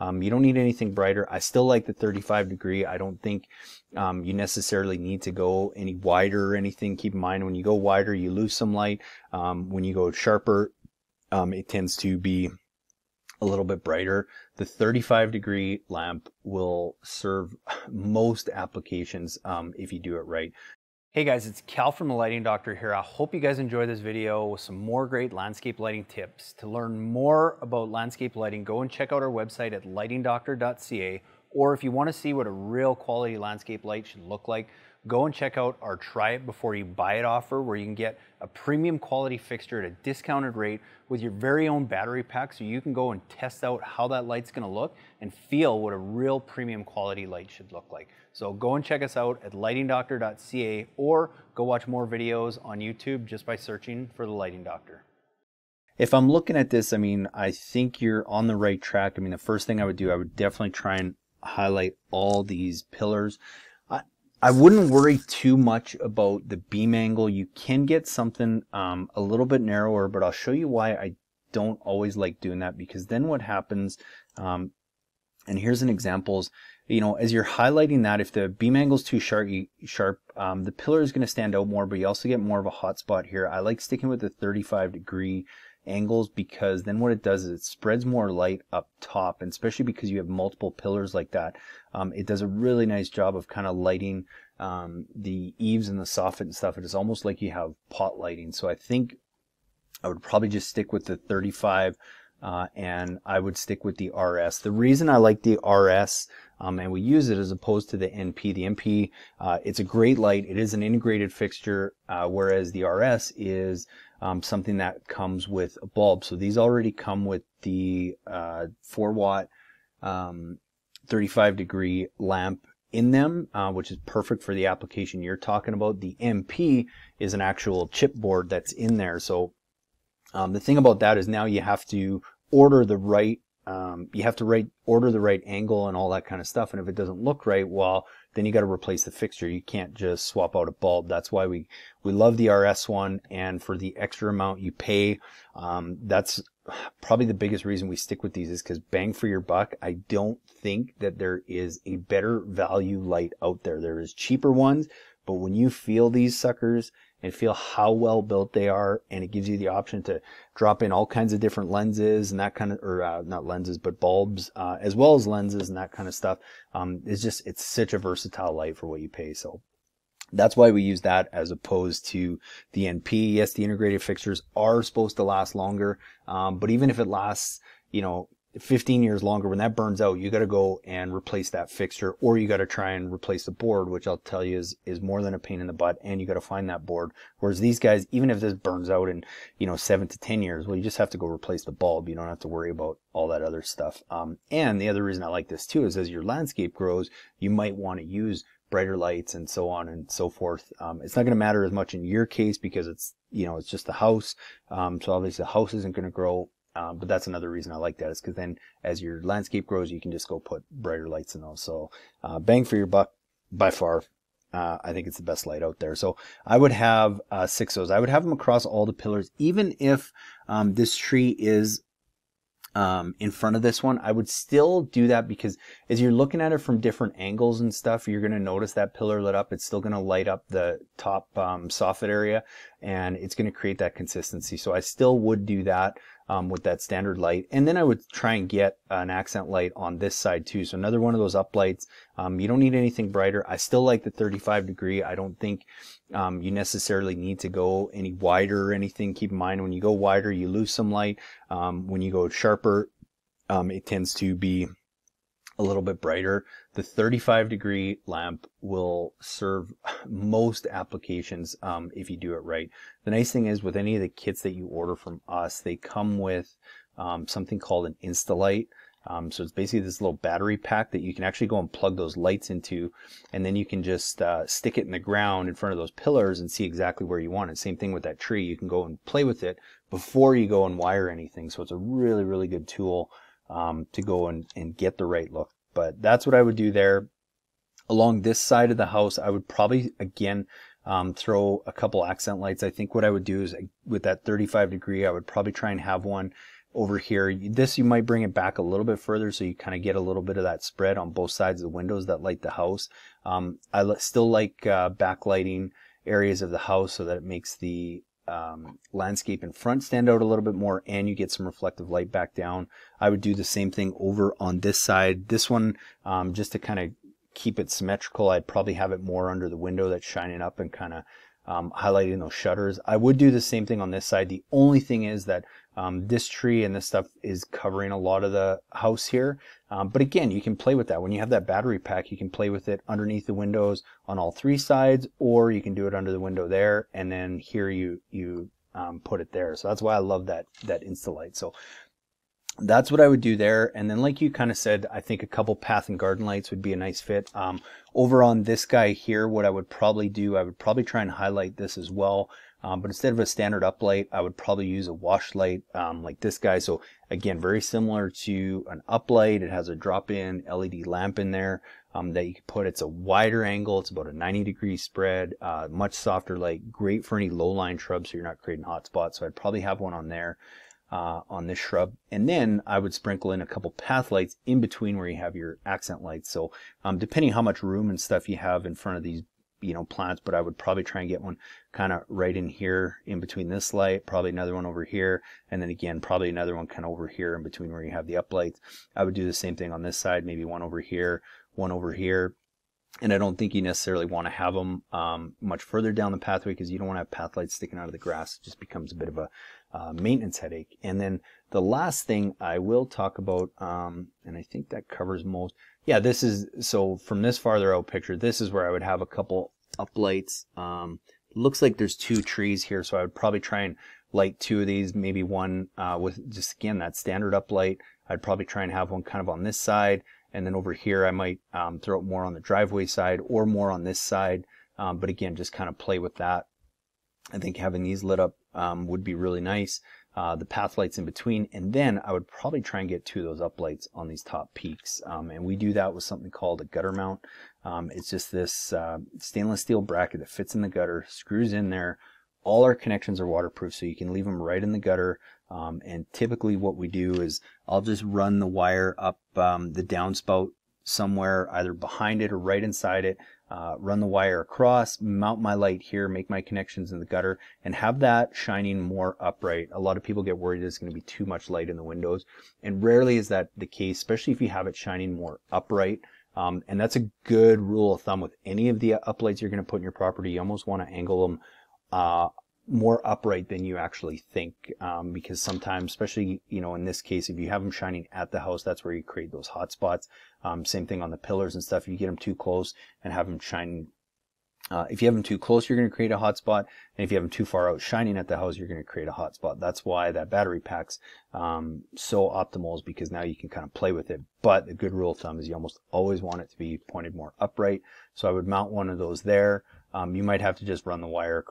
You don't need anything brighter. I still like the 35 degree. I don't think you necessarily need to go any wider or anything. Keep in mind, when you go wider, you lose some light. When you go sharper, it tends to be a little bit brighter. The 35 degree lamp will serve most applications if you do it right. Hey guys, it's Cal from The Lighting Doctor here. I hope you guys enjoy this video with some more great landscape lighting tips. To learn more about landscape lighting, go and check out our website at lightingdoctor.ca, or if you want to see what a real quality landscape light should look like, go and check out our Try It Before You Buy It offer, where you can get a premium quality fixture at a discounted rate with your very own battery pack, so you can go and test out how that light's going to look and feel what a real premium quality light should look like. So go and check us out at lightingdoctor.ca, or go watch more videos on YouTube just by searching for The Lighting Doctor. If I'm looking at this, I mean, I think you're on the right track. I mean, the first thing I would do, I would definitely try and highlight all these pillars. I wouldn't worry too much about the beam angle. You can get something a little bit narrower, but I'll show you why I don't always like doing that, because then what happens, and here's an example, is, you know, as you're highlighting that, if the beam angle is too sharp, the pillar is going to stand out more, but you also get more of a hot spot here. I like sticking with the 35 degree angles, because then what it does is it spreads more light up top, and especially because you have multiple pillars like that, it does a really nice job of kind of lighting the eaves and the soffit and stuff. It is almost like you have pot lighting. So I think I would probably just stick with the 35 and I would stick with the RS. The reason I like the RS and we use it as opposed to the NP. The NP, it's a great light. It is an integrated fixture, whereas the RS is something that comes with a bulb. So these already come with the 4-watt 35 degree lamp in them, which is perfect for the application you're talking about. The MP is an actual chipboard that's in there. So the thing about that is now you have to order the right order the right angle and all that kind of stuff. And if it doesn't look right, well, then you got to replace the fixture. You can't just swap out a bulb. That's why we love the RS one. And for the extra amount you pay, that's probably the biggest reason we stick with these, is because bang for your buck, I don't think that there is a better value light out there. There is cheaper ones, but when you feel these suckers and feel how well built they are, and it gives you the option to drop in all kinds of different lenses and that kind of, or not lenses, but bulbs, as well as lenses and that kind of stuff. It's just, it's such a versatile light for what you pay. So that's why we use that as opposed to the NP. Yes, the integrated fixtures are supposed to last longer, but even if it lasts, you know, 15 years longer, when that burns out, you got to go and replace that fixture, or you got to try and replace the board, which I'll tell you is more than a pain in the butt, and you got to find that board. Whereas these guys, even if this burns out in, you know, 7 to 10 years, well, you just have to go replace the bulb. You don't have to worry about all that other stuff. And the other reason I like this too is as your landscape grows, you might want to use brighter lights and so on and so forth. It's not going to matter as much in your case, because it's, you know, it's just the house. So obviously the house isn't going to grow. But that's another reason I like that, is because then as your landscape grows, you can just go put brighter lights in those. So bang for your buck by far. I think it's the best light out there. So I would have 6 of those. I would have them across all the pillars. Even if this tree is in front of this one, I would still do that, because as you're looking at it from different angles and stuff, you're going to notice that pillar lit up. It's still going to light up the top soffit area, and it's going to create that consistency. So I still would do that with that standard light. And then I would try and get an accent light on this side too. So another one of those up lights. You don't need anything brighter. I still like the 35 degree. I don't think you necessarily need to go any wider or anything. Keep in mind, when you go wider, you lose some light. When you go sharper, it tends to be a little bit brighter. The 35 degree lamp will serve most applications if you do it right. The nice thing is, with any of the kits that you order from us, they come with something called an InstaLight. So it's basically this little battery pack that you can actually go and plug those lights into, and then you can just stick it in the ground in front of those pillars and see exactly where you want it. Same thing with that tree. You can go and play with it before you go and wire anything. So it's a really, really good tool to go and get the right look. But that's what I would do there. Along this side of the house, I would probably, again, throw a couple accent lights. I think what I would do is, with that 35 degree, I would probably try and have one over here. This, you might bring it back a little bit further so you kind of get a little bit of that spread on both sides of the windows that light the house. I still like backlighting areas of the house so that it makes the landscape in front stand out a little bit more, and you get some reflective light back down. I would do the same thing over on this side. This one, just to kind of keep it symmetrical, I'd probably have it more under the window that's shining up and kind of highlighting those shutters. I would do the same thing on this side. The only thing is that this tree and this stuff is covering a lot of the house here, but again, you can play with that. When you have that battery pack, you can play with it underneath the windows on all three sides, or you can do it under the window there, and then here you put it there. So that's why I love that InstaLight. So that's what I would do there. And then, like you kind of said, I think a couple path and garden lights would be a nice fit. Over on this guy here, what I would probably do, I would probably try and highlight this as well. But instead of a standard up light, I would probably use a wash light like this guy. So again, very similar to an up light. It has a drop-in LED lamp in there that you can put. It's a wider angle. It's about a 90-degree spread, much softer light, great for any low-lying shrubs so you're not creating hot spots. So I'd probably have one on there. On this shrub, and then I would sprinkle in a couple path lights in between where you have your accent lights. So depending how much room and stuff you have in front of these, you know, plants, but I would probably try and get one kind of right in here in between this light, probably another one over here, and then again probably another one kind of over here in between where you have the up lights. I would do the same thing on this side, maybe one over here, one over here. And I don't think you necessarily want to have them much further down the pathway, because you don't want to have path lights sticking out of the grass. It just becomes a bit of a maintenance headache. And then the last thing I will talk about, and I think that covers most. Yeah, this is, so from this farther out picture, this is where I would have a couple up lights. Looks like there's two trees here, so I would probably try and light two of these, maybe one with just, again, that standard up light. I'd probably try and have one kind of on this side. And then over here, I might throw it more on the driveway side or more on this side. But again, just kind of play with that. I think having these lit up would be really nice. The path lights in between. And then I would probably try and get two of those up lights on these top peaks. And we do that with something called a gutter mount. It's just this stainless steel bracket that fits in the gutter, screws in there. All our connections are waterproof, so you can leave them right in the gutter. And typically what we do is I'll just run the wire up the downspout somewhere, either behind it or right inside it, run the wire across, mount my light here, make my connections in the gutter, and have that shining more upright. A lot of people get worried there's going to be too much light in the windows, and rarely is that the case, especially if you have it shining more upright. And that's a good rule of thumb with any of the uplights you're going to put in your property. You almost want to angle them more upright than you actually think, because sometimes, especially, you know, in this case, if you have them shining at the house, that's where you create those hot spots. Same thing on the pillars and stuff. If you get them too close and have them shine, if you have them too close, you're going to create a hot spot, and if you have them too far out shining at the house, you're going to create a hot spot. That's why that battery pack's so optimal, is because now you can kind of play with it. But the good rule of thumb is you almost always want it to be pointed more upright. So I would mount one of those there. You might have to just run the wire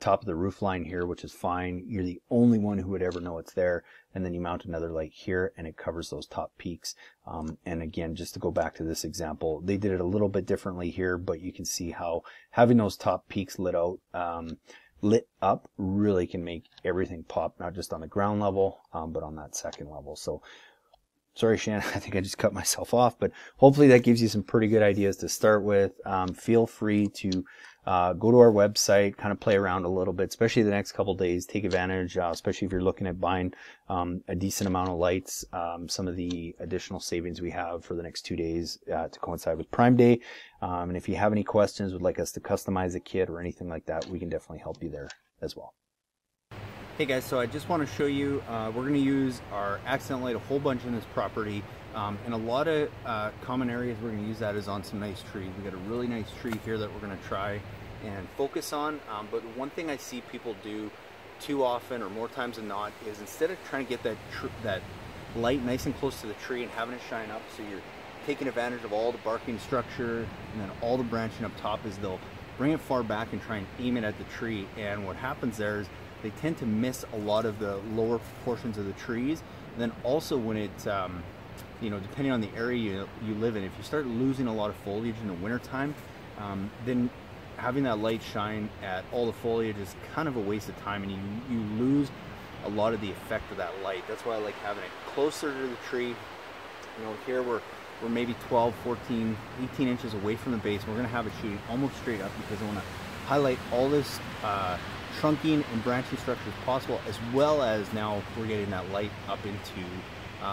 top of the roof line here, which is fine. You're the only one who would ever know it's there. And then you mount another light here, and it covers those top peaks. And again, just to go back to this example, they did it a little bit differently here, but you can see how having those top peaks lit up really can make everything pop, not just on the ground level, but on that second level. So sorry, Shannon, I think I just cut myself off, but hopefully that gives you some pretty good ideas to start with. Feel free to go to our website, kind of play around a little bit, especially the next couple days. Take advantage, especially if you're looking at buying a decent amount of lights. Some of the additional savings we have for the next 2 days to coincide with Prime Day. And if you have any questions, would like us to customize a kit or anything like that, we can definitely help you there as well. Hey guys, so I just want to show you, we're going to use our accent light a whole bunch in this property, and a lot of common areas we're going to use that is on some nice trees. We've got a really nice tree here that we're going to try and focus on, but one thing I see people do too often, or more times than not, is instead of trying to get that light nice and close to the tree and having it shine up so you're taking advantage of all the barking structure and then all the branching up top, is they'll bring it far back and try and aim it at the tree, and what happens there is they tend to miss a lot of the lower portions of the trees. And then also when it, you know, depending on the area you live in, if you start losing a lot of foliage in the wintertime, then having that light shine at all the foliage is kind of a waste of time, and you lose a lot of the effect of that light. That's why I like having it closer to the tree. You know, here we're maybe 12, 14, 18 inches away from the base. We're going to have it shooting almost straight up because I want to highlight all this trunking and branching structure as possible, as well as now we're getting that light up into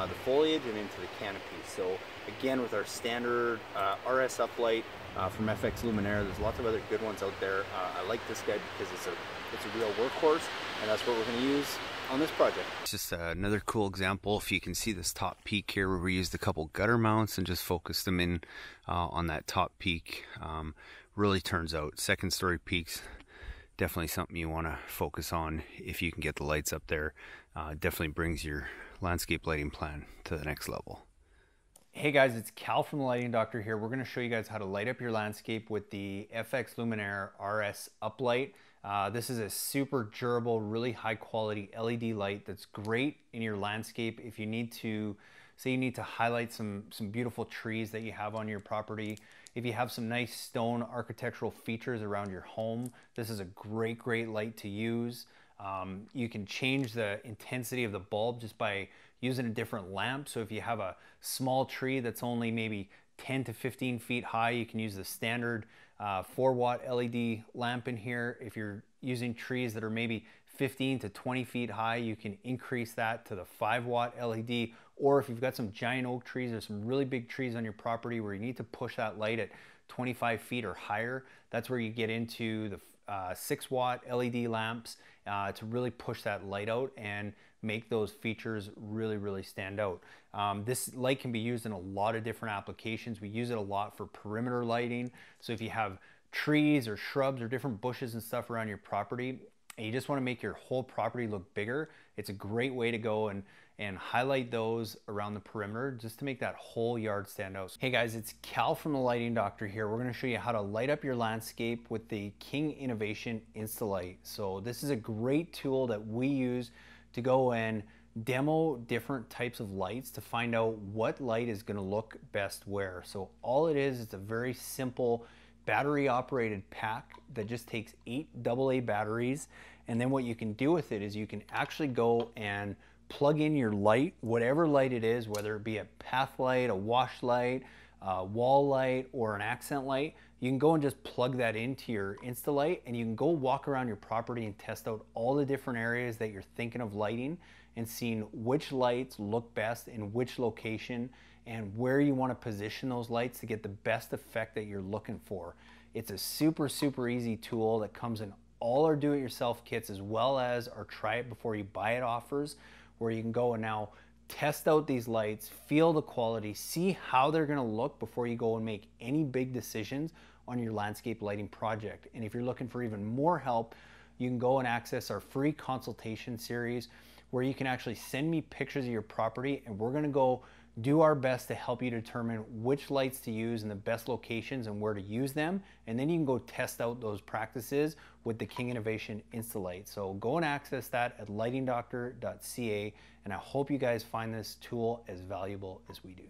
the foliage and into the canopy. So again, with our standard RS uplight from FX Luminaire, there's lots of other good ones out there. I like this guy because it's a real workhorse, and that's what we're going to use on this project. It's just another cool example. If you can see this top peak here, where we used a couple gutter mounts and just focused them in on that top peak, really turns out. Second story peaks, definitely something you want to focus on if you can get the lights up there. Definitely brings your landscape lighting plan to the next level. Hey guys, it's Cal from The Lighting Doctor here. We're going to show you guys how to light up your landscape with the FX Luminaire RS Uplight. This is a super durable, really high quality LED light that's great in your landscape if you need to, say you need to highlight some beautiful trees that you have on your property. If you have some nice stone architectural features around your home, this is a great, great light to use. You can change the intensity of the bulb just by using a different lamp. So if you have a small tree that's only maybe 10 to 15 feet high, you can use the standard 4-watt LED lamp in here. If you're using trees that are maybe 15 to 20 feet high, you can increase that to the 5-watt LED. Or if you've got some giant oak trees or some really big trees on your property where you need to push that light at 25 feet or higher, that's where you get into the 6-watt LED lamps to really push that light out and make those features really, really stand out. This light can be used in a lot of different applications. We use it a lot for perimeter lighting. So if you have trees or shrubs or different bushes and stuff around your property, and you just want to make your whole property look bigger, it's a great way to go and highlight those around the perimeter just to make that whole yard stand out. Hey guys, it's Cal from The Lighting Doctor here. We're going to show you how to light up your landscape with the King Innovation InstaLight. So this is a great tool that we use to go and demo different types of lights to find out what light is going to look best where. So all it is, it's a very simple battery operated pack that just takes 8 AA batteries. And then what you can do with it is you can actually go and plug in your light, whatever light it is, whether it be a path light, a wash light, a wall light, or an accent light. You can go and just plug that into your InstaLight, and you can go walk around your property and test out all the different areas that you're thinking of lighting and seeing which lights look best in which location and where you want to position those lights to get the best effect that you're looking for. It's a super, super easy tool that comes in all our do-it-yourself kits, as well as our try it before you buy it offers, where you can go and now test out these lights, feel the quality, see how they're gonna look before you go and make any big decisions on your landscape lighting project. And if you're looking for even more help, you can go and access our free consultation series where you can actually send me pictures of your property, and we're gonna go do our best to help you determine which lights to use in the best locations and where to use them. And then you can go test out those practices with the King Innovation InstaLight. So go and access that at lightingdoctor.ca, and I hope you guys find this tool as valuable as we do.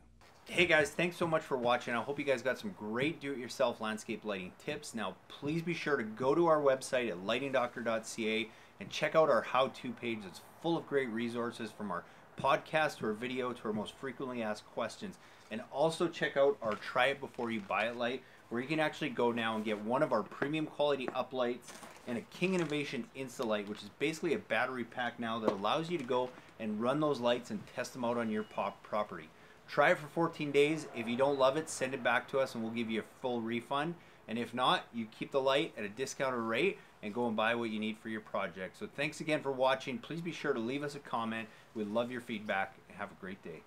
Hey guys, thanks so much for watching. I hope you guys got some great do-it-yourself landscape lighting tips. Now please be sure to go to our website at lightingdoctor.ca and check out our how-to page that's full of great resources, from our podcast to our video to our most frequently asked questions. And also check out our try it before you buy it light, where you can actually go now and get one of our premium quality uplights and a King Innovation InstaLight, which is basically a battery pack now that allows you to go and run those lights and test them out on your property. Try it for 14 days. If you don't love it, send it back to us and we'll give you a full refund. And if not, you keep the light at a discounted rate and go and buy what you need for your project. So thanks again for watching. Please be sure to leave us a comment. We love your feedback. Have a great day.